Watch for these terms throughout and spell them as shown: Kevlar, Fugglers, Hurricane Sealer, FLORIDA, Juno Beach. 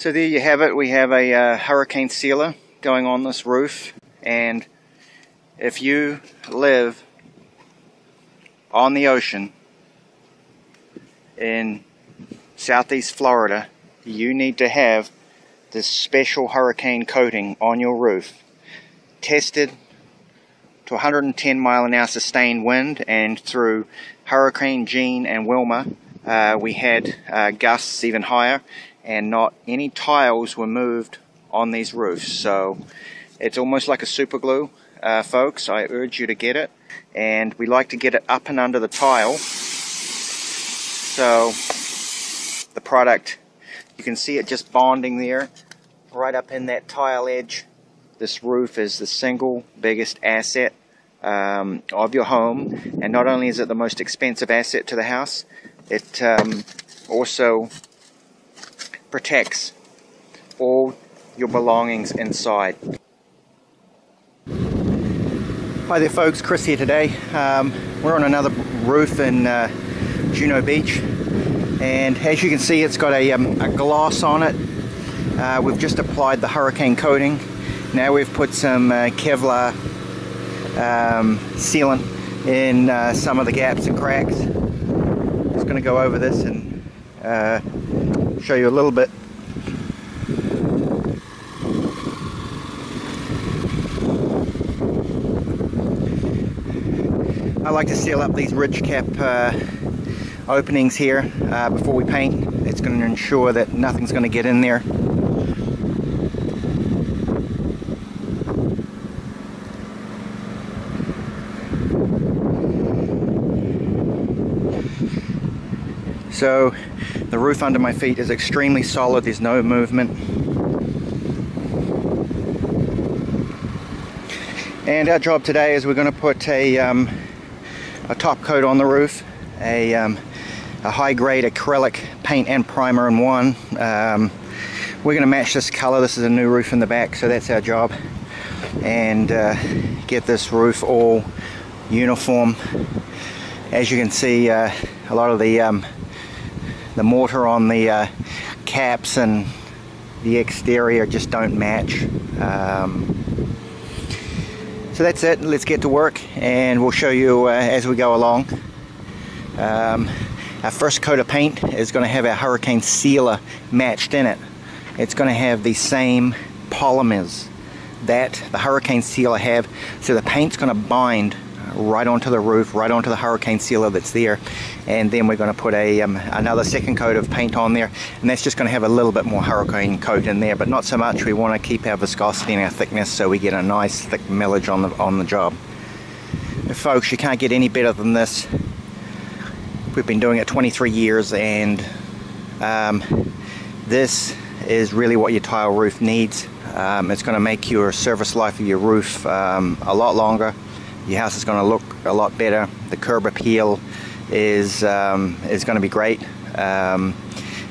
So there you have it. We have a hurricane sealer going on this roof, and if you live on the ocean in southeast Florida, you need to have this special hurricane coating on your roof, tested to 110 mile an hour sustained wind, and through Hurricane Jean and Wilma we had gusts even higher, and not any tiles were moved on these roofs. So it's almost like a super glue, folks. I urge you to get it, and we like to get it up and under the tile, so the product, you can see it just bonding there right up in that tile edge. This roof is the single biggest asset of your home, and not only is it the most expensive asset to the house, it also protects all your belongings inside. Hi there folks, Chris here today. We're on another roof in Juno Beach, and as you can see it's got a gloss on it. We've just applied the hurricane coating. Now we've put some Kevlar sealant in some of the gaps and cracks. I'm just going to go over this and show you a little bit. I like to seal up these ridge cap openings here before we paint. It's going to ensure that nothing's going to get in there. So the roof under my feet is extremely solid, there's no movement. And our job today is we're going to put a top coat on the roof, a high-grade acrylic paint and primer in one. We're going to match this color. This is a new roof in the back, so that's our job. And get this roof all uniform. As you can see, a lot of the mortar on the caps and the exterior just don't match. So that's it. Let's get to work, and we'll show you as we go along. Our first coat of paint is going to have our hurricane sealer matched in it. It's going to have the same polymers that the hurricane sealer have, so the paint's going to bind right onto the roof, right onto the hurricane sealer that's there, and then we're going to put a another second coat of paint on there, and that's just going to have a little bit more hurricane coat in there, but not so much. We want to keep our viscosity and our thickness, so we get a nice thick millage on the job. And folks, you can't get any better than this. We've been doing it 23 years, and this is really what your tile roof needs. It's going to make your service life of your roof a lot longer. Your house is going to look a lot better. The curb appeal is going to be great, and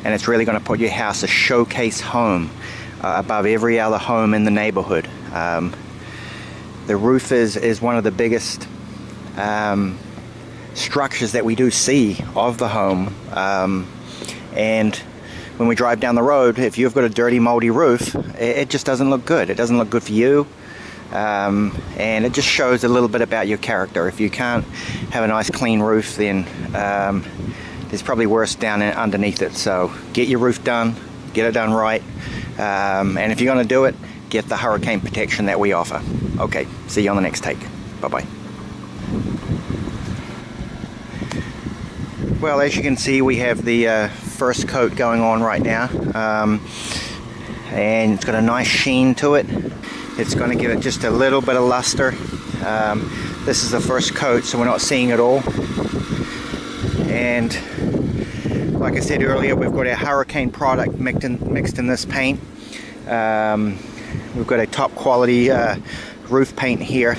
it's really going to put your house a showcase home above every other home in the neighborhood. The roof is one of the biggest structures that we do see of the home, and when we drive down the road, if you've got a dirty, moldy roof, it just doesn't look good. It doesn't look good for you. And it just shows a little bit about your character. If you can't have a nice clean roof, then there's probably worse down underneath it. So get your roof done, get it done right, and if you're going to do it, get the hurricane protection that we offer. Okay, see you on the next take. Bye-bye. Well, as you can see, we have the first coat going on right now, and it's got a nice sheen to it. It's going to give it just a little bit of luster. This is the first coat, so we're not seeing it all. And like I said earlier, we've got our hurricane product mixed in this paint. We've got a top quality roof paint here.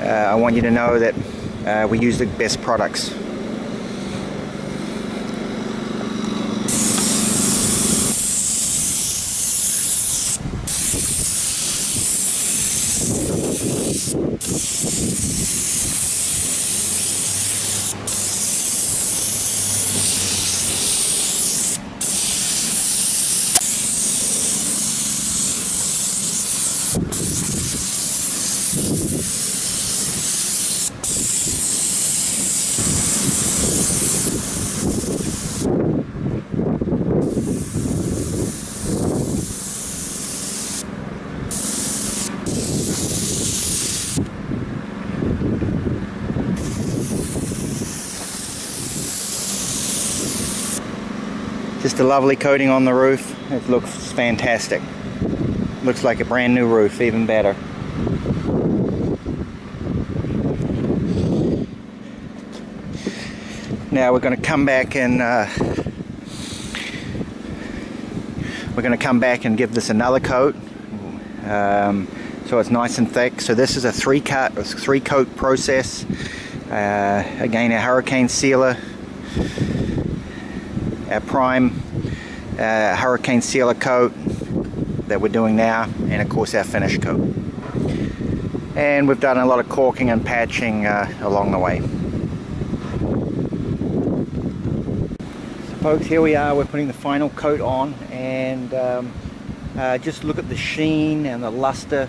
I want you to know that we use the best products. Just a lovely coating on the roof. It looks fantastic. Looks like a brand new roof, even better. Now we're going to come back and give this another coat, so it's nice and thick. So this is a three coat process. Again, a Hurricane Sealer, our prime Hurricane Sealer coat that we're doing now, and of course our finish coat. And we've done a lot of caulking and patching along the way. Folks, here we are, we're putting the final coat on, and just look at the sheen and the luster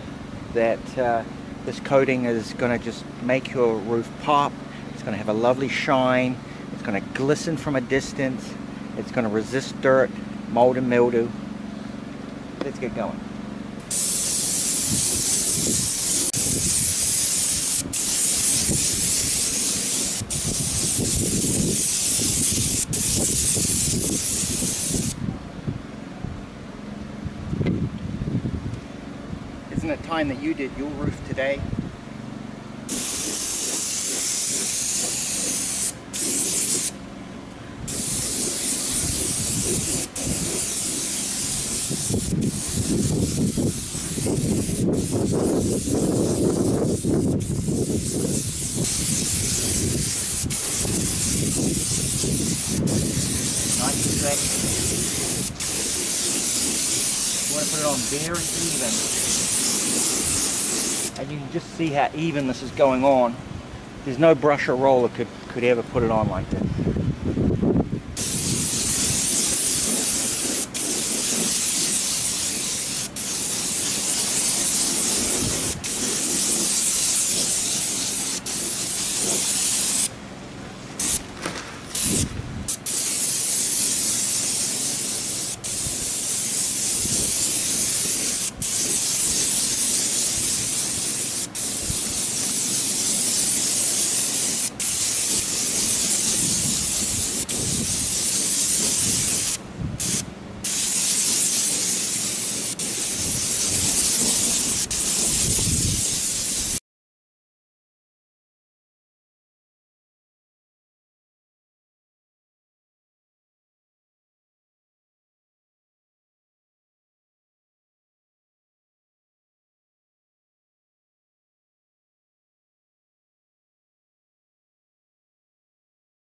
that this coating is going to just make your roof pop. It's going to have a lovely shine, it's going to glisten from a distance, it's going to resist dirt, mold and mildew. Let's get going. Isn't it time that you did your roof today? You want to put it on very even, and you can just see how even this is going on. There's no brush or roller could ever put it on like this.